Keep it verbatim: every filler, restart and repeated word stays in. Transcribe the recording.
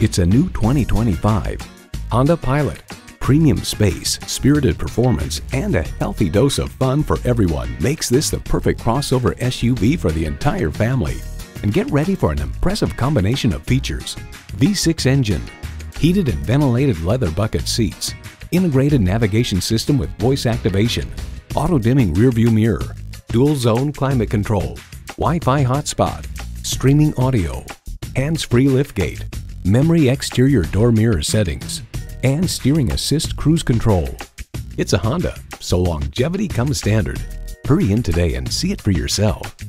It's a new twenty twenty-five Honda Pilot. Premium space, spirited performance, and a healthy dose of fun for everyone makes this the perfect crossover S U V for the entire family. And get ready for an impressive combination of features. V six engine, heated and ventilated leather bucket seats, integrated navigation system with voice activation, auto-dimming rearview mirror, dual-zone climate control, Wi-Fi hotspot, streaming audio, hands-free liftgate, memory exterior door mirror settings, and steering assist cruise control. It's a Honda, so longevity comes standard. Hurry in today and see it for yourself.